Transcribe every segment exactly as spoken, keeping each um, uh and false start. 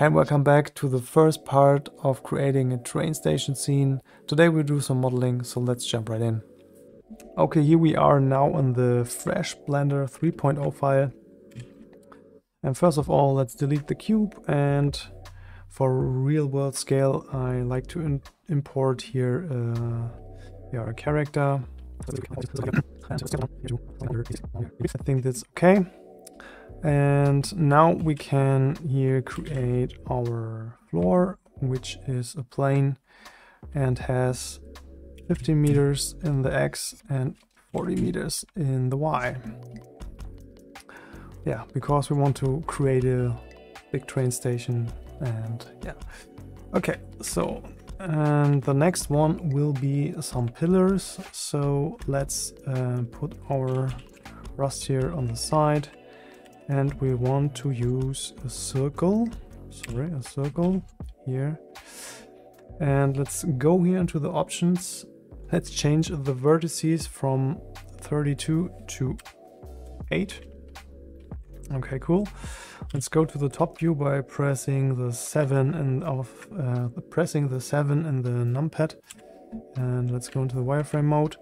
And welcome back to the first part of creating a train station scene. Today we'll do some modeling, so let's jump right in. Okay, here we are now in the fresh Blender three point oh file. And first of all, let's delete the cube, and for real world scale I like to import here uh, yeah, a character. I think that's okay. And now we can here create our floor, which is a plane and has fifty meters in the X and forty meters in the Y. Yeah, because we want to create a big train station. And yeah, okay, so and the next one will be some pillars. So let's uh, put our rust here on the side. And we want to use a circle, sorry, a circle here. And let's go here into the options. Let's change the vertices from thirty-two to eight. Okay, cool. Let's go to the top view by pressing the seven and of uh, pressing the seven in the numpad. And let's go into the wireframe mode.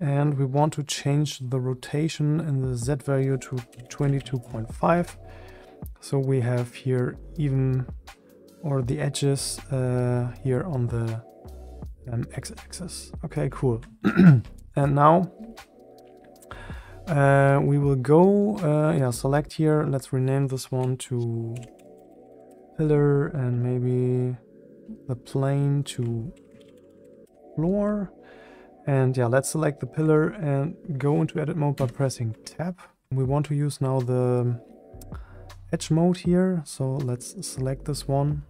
And we want to change the rotation in the Z value to twenty-two point five. So we have here even, or the edges uh, here on the um, X-axis. Okay, cool. And now uh, we will go, uh, yeah, select here. Let's rename this one to pillar and maybe the plane to floor. And yeah, let's select the pillar and go into edit mode by pressing tab. We want to use now the edge mode here. So let's select this one,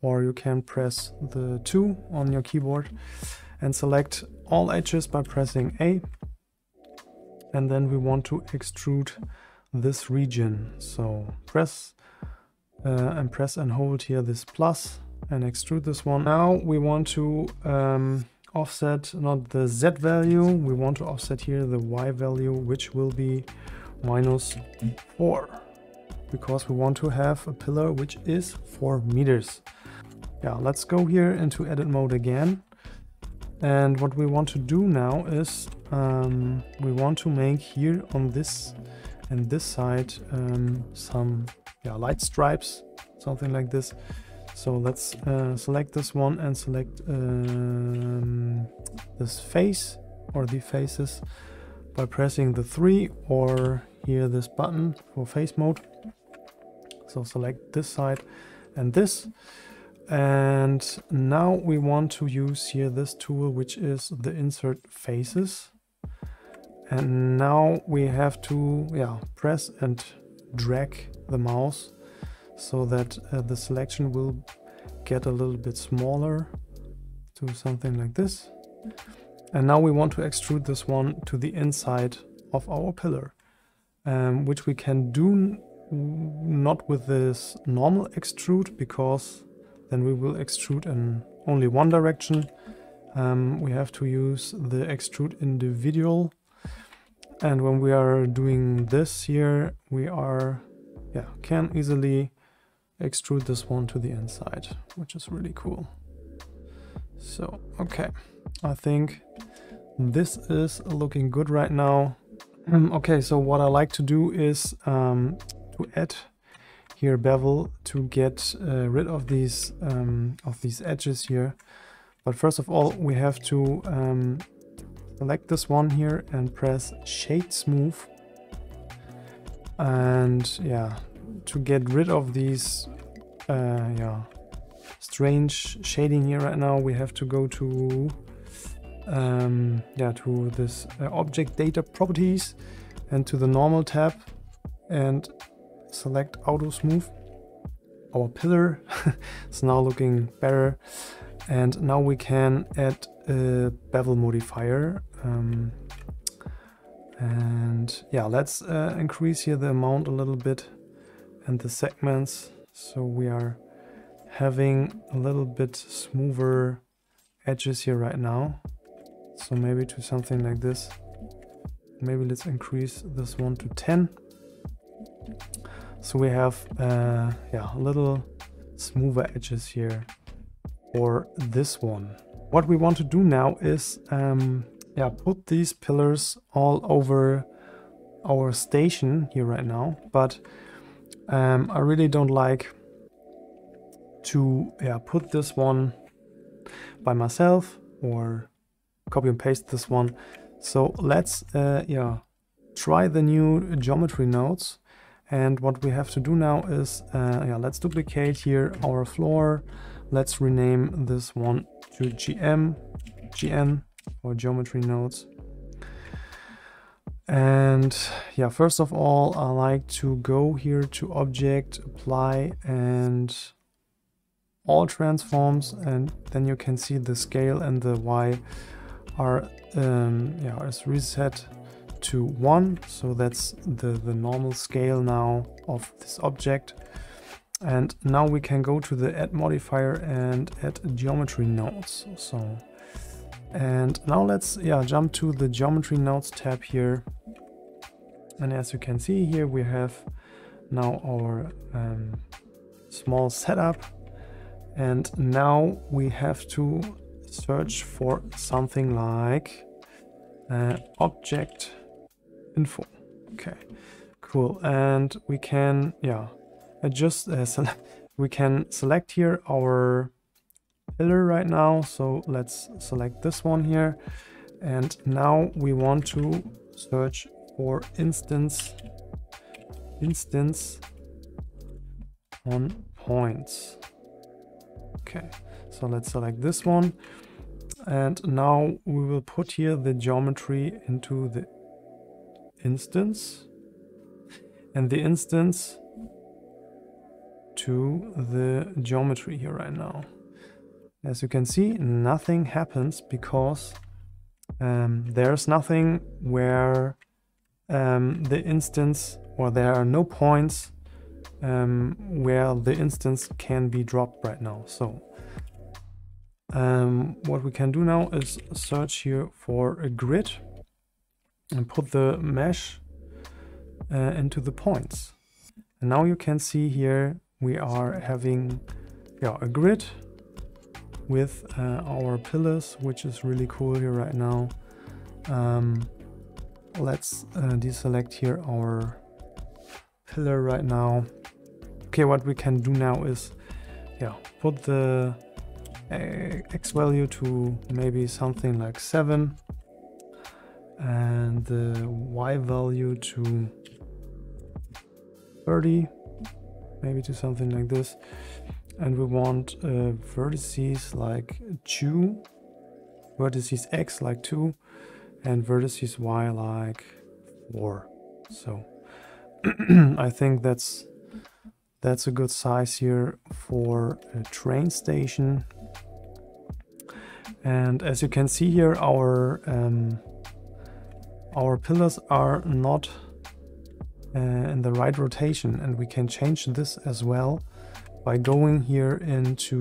or you can press the two on your keyboard and select all edges by pressing A. And then we want to extrude this region. So press uh, and press and hold here this plus and extrude this one. Now we want to um, offset not the Z value, we want to offset here the Y value, which will be minus four, because we want to have a pillar which is four meters. Yeah, let's go here into edit mode again, and what we want to do now is um, we want to make here on this and this side um, some yeah, light stripes, something like this. So let's uh, select this one and select um, this face or the faces by pressing the three or here this button for face mode. So select this side and this. And now we want to use here this tool, which is the insert faces. And now we have to yeah, press and drag the mouse, so that uh, the selection will get a little bit smaller to something like this. And now we want to extrude this one to the inside of our pillar, um, which we can do not with this normal extrude, because then we will extrude in only one direction. Um, we have to use the extrude individual. And when we are doing this here, we are yeah, can easily extrude this one to the inside, which is really cool. So okay, I think this is looking good right now. Um, okay, so what I like to do is um, to add here bevel to get uh, rid of these um, of these edges here. But first of all, we have to um, select this one here and press Shade Smooth. And yeah, to get rid of these uh, yeah, strange shading here right now, we have to go to um, yeah to this uh, object data properties and to the normal tab and select auto smooth our pillar. It's now looking better, and now we can add a bevel modifier. Um, And yeah, let's uh, increase here the amount a little bit and the segments, so we are having a little bit smoother edges here right now. So maybe to something like this. Maybe let's increase this one to ten. So we have uh, yeah, a little smoother edges here, or this one. What we want to do now is um, yeah, put these pillars all over our station here right now, but um, I really don't like to yeah, put this one by myself or copy and paste this one. So let's uh, yeah, try the new geometry nodes. And what we have to do now is, uh, yeah, let's duplicate here our floor. Let's rename this one to G M, G N, or geometry nodes. And yeah, first of all, I like to go here to Object, Apply, and All Transforms, and then you can see the scale and the Y are um, yeah, is reset to one. So that's the, the normal scale now of this object. And now we can go to the Add modifier and add geometry nodes. So, and now let's yeah jump to the geometry nodes tab here. And as you can see here, we have now our um, small setup. And now we have to search for something like uh, object info. Okay, cool. And we can yeah adjust. Uh, we can select here our pillar right now. So let's select this one here. And now we want to search for instance instance on points. Okay, so let's select this one, and now we will put here the geometry into the instance, and the instance to the geometry here right now. As you can see, nothing happens because um, there's nothing where um, the instance, or there are no points Um, where the instance can be dropped right now. So um, what we can do now is search here for a grid and put the mesh uh, into the points. And now you can see here we are having yeah, a grid with uh, our pillars, which is really cool here right now. Um, let's uh, deselect here our pillar right now. Okay, what we can do now is yeah put the uh, x value to maybe something like seven and the y value to thirty, maybe to something like this, and we want uh, vertices like two, vertices x like two, and vertices y like four. So I think that's That's a good size here for a train station. And as you can see here, our um, our pillars are not uh, in the right rotation, and we can change this as well by going here into.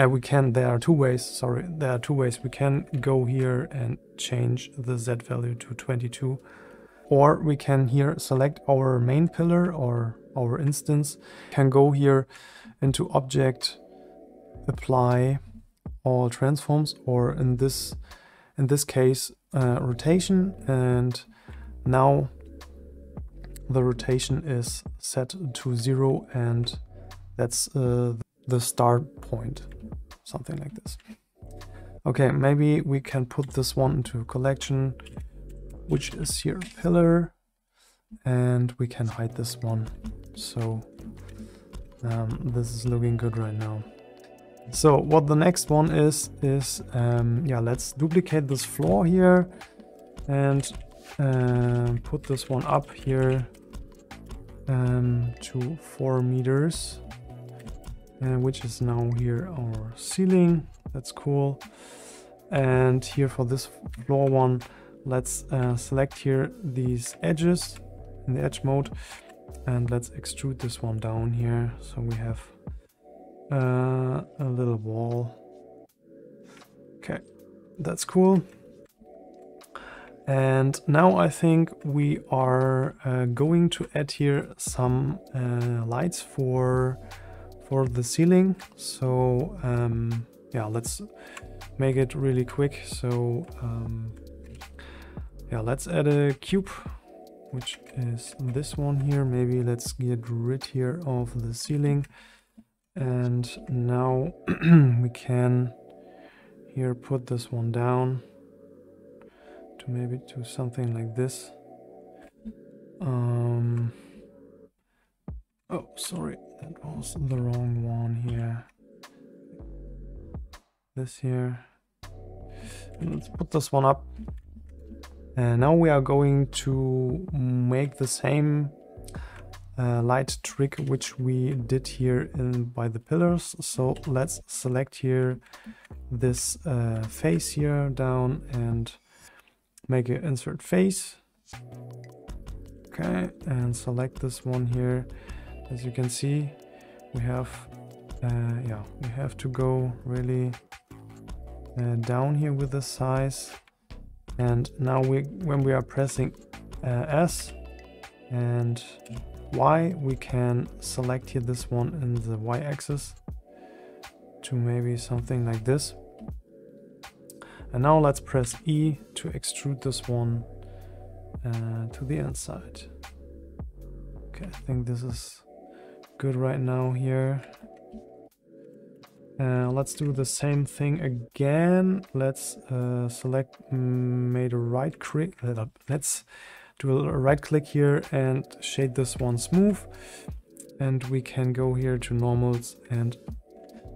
Uh, we can. There are two ways. Sorry, there are two ways. We can go here and change the Z value to twenty-two, or we can here select our main pillar or our instance, can go here into Object, Apply, All Transforms, or in this in this case uh, rotation, and now the rotation is set to zero, and that's uh, the start point, something like this. Okay, maybe we can put this one into collection, which is here pillar, and we can hide this one. So um, this is looking good right now. So what the next one is is um, yeah, let's duplicate this floor here and uh, put this one up here um, to four meters, uh, which is now here our ceiling. That's cool. And here for this floor one, let's uh, select here these edges in the edge mode. And let's extrude this one down here, so we have uh, a little wall. Okay, that's cool. And now I think we are uh, going to add here some uh, lights for for the ceiling. So um, yeah, let's make it really quick. So um, yeah, let's add a cube, which is this one here. Maybe let's get rid here of the ceiling. And now we can here put this one down to maybe to something like this. Um, oh, sorry, that was the wrong one here. This here. And let's put this one up. And now we are going to make the same uh, light trick which we did here in by the pillars. So let's select here this uh, face here down and make an insert face. Okay, and select this one here. As you can see, we have uh, yeah, we have to go really uh, down here with the size. And now we, when we are pressing uh, S and Y, we can select here this one in the Y axis to maybe something like this. And now let's press E to extrude this one uh, to the inside. Okay, I think this is good right now here. Uh, let's do the same thing again. Let's uh, select, made a right click. Let's do a right click here and shade this one smooth. And we can go here to normals and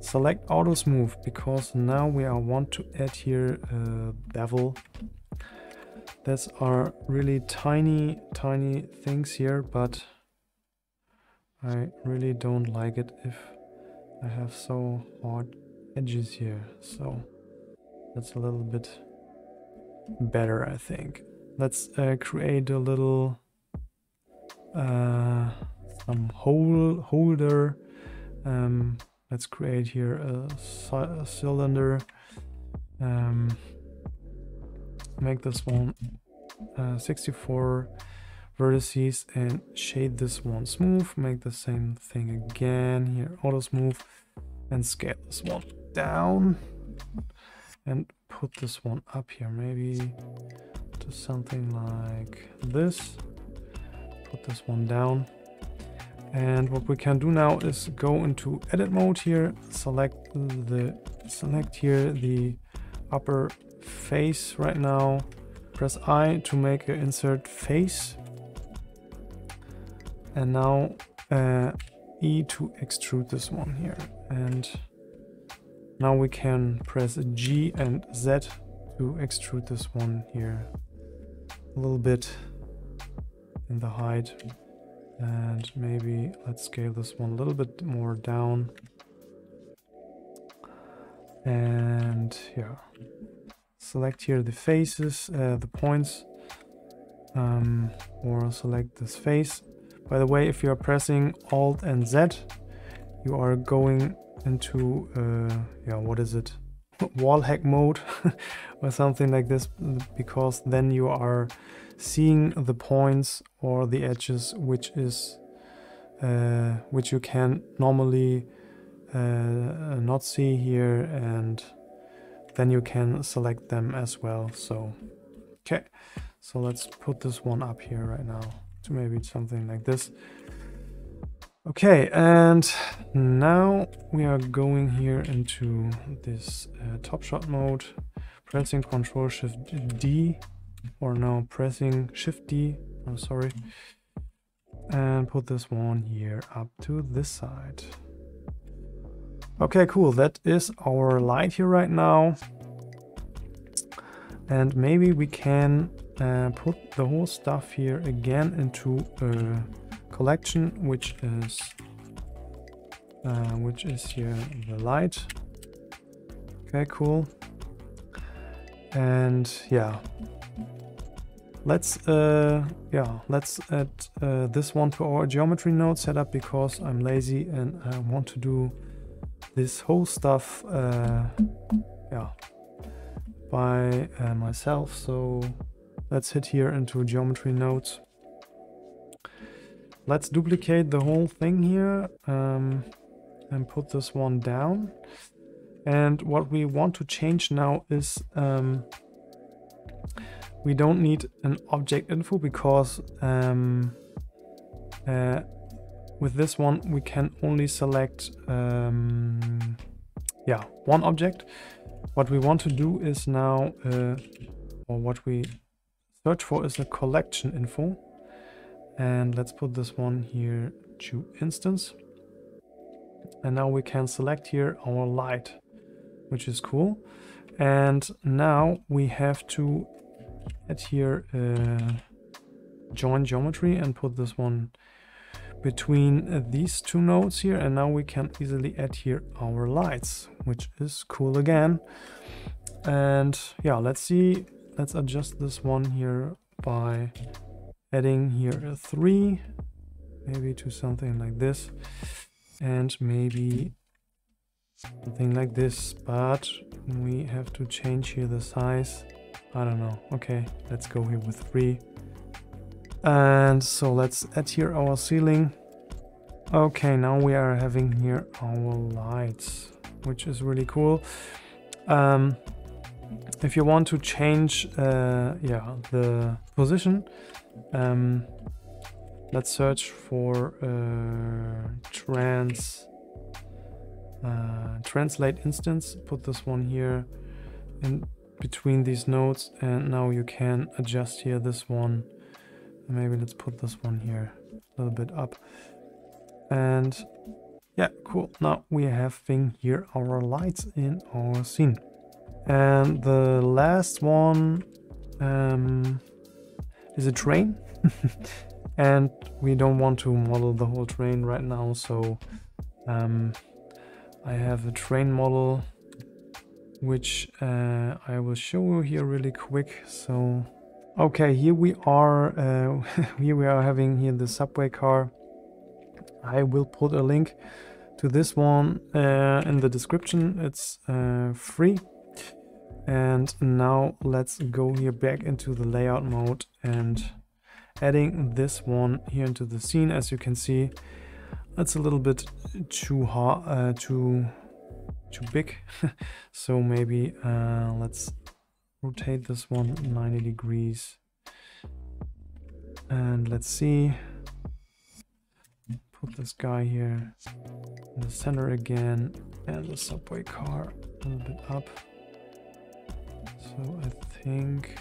select auto smooth, because now we are want to add here a bevel. That's are really tiny, tiny things here, but I really don't like it if I have so hard edges here, so that's a little bit better, I think. Let's uh, create a little uh, some hole holder. Um, let's create here a, a cylinder. Um, make this one uh, sixty-four vertices and shade this one smooth. Make the same thing again here, auto smooth, and scale this one down and put this one up here, maybe to something like this. Put this one down, and what we can do now is go into edit mode here, select the select here the upper face right now, press I to make an insert face. And now uh, E to extrude this one here. And now we can press G and Z to extrude this one here a little bit in the height. And maybe let's scale this one a little bit more down. And yeah, select here the faces, uh, the points, um, or select this face. By the way, if you are pressing Alt and Z, you are going into, uh, yeah, what is it? Wall hack mode or something like this, because then you are seeing the points or the edges, which is, uh, which you can normally uh, not see here, and then you can select them as well. So, okay, so let's put this one up here right now. To maybe something like this. Okay, and now we are going here into this uh, top shot mode, pressing Control Shift D, or no, pressing Shift D, I'm sorry, and put this one here up to this side. Okay, cool, that is our light here right now. And maybe we can Uh, put the whole stuff here again into a collection, which is uh, which is here the light. Okay, cool. And yeah, let's uh, yeah let's add uh, this one to our geometry node setup, because I'm lazy and I want to do this whole stuff uh, yeah by uh, myself. So let's hit here into geometry nodes. Let's duplicate the whole thing here. Um, and put this one down. And what we want to change now is um, we don't need an object info, because um, uh, with this one we can only select um, yeah, one object. What we want to do is now, uh, or what we search for is a collection info. And let's put this one here to instance. And now we can select here our light, which is cool. And now we have to add here uh, join geometry and put this one between these two nodes here. And now we can easily add here our lights, which is cool again. And yeah, let's see, let's adjust this one here by adding here a three, maybe to something like this, and maybe something like this, but we have to change here the size. I don't know. Okay, let's go here with three. And so let's add here our ceiling. Okay, now we are having here our lights, which is really cool. Um, if you want to change uh, yeah, the position, um, let's search for uh, trans uh, translate instance, put this one here in between these nodes, and now you can adjust here this one. Maybe let's put this one here a little bit up. And yeah, cool, now we have here our lights in our scene. And the last one um, is a train. And we don't want to model the whole train right now, so um, I have a train model which uh, I will show you here really quick. So okay, here we are, uh, here we are having here the subway car. I will put a link to this one uh, in the description. It's uh, free. And now let's go here back into the layout mode and adding this one here into the scene. As you can see, it's a little bit too hard, uh, too too big. So maybe uh, let's rotate this one ninety degrees, and let's see, put this guy here in the center again, and the subway car a little bit up. So I think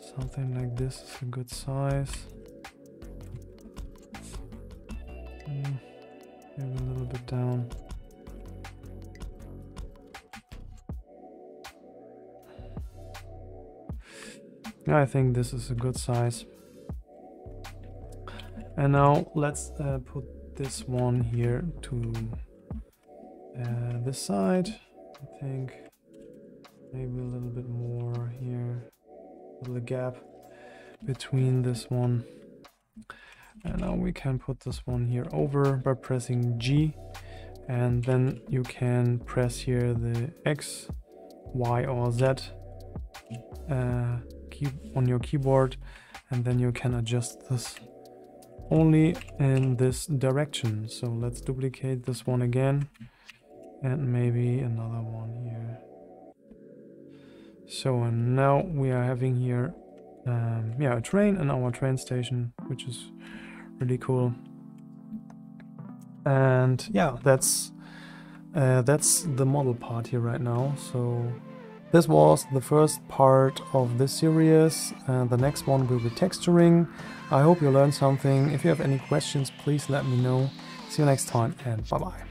something like this is a good size. Maybe a little bit down. I think this is a good size. And now let's uh, put this one here to uh, this side. I think maybe a little bit more here, a little gap between this one. And now we can put this one here over by pressing G, and then you can press here the X, Y or Z uh, key on your keyboard, and then you can adjust this only in this direction. So let's duplicate this one again, and maybe another one here. So, and now we are having here um, yeah, a train in our train station, which is really cool. And yeah, that's uh, that's the model part here right now. So this was the first part of this series. Uh, the next one will be texturing. I hope you learned something. If you have any questions, please let me know. See you next time, and bye bye.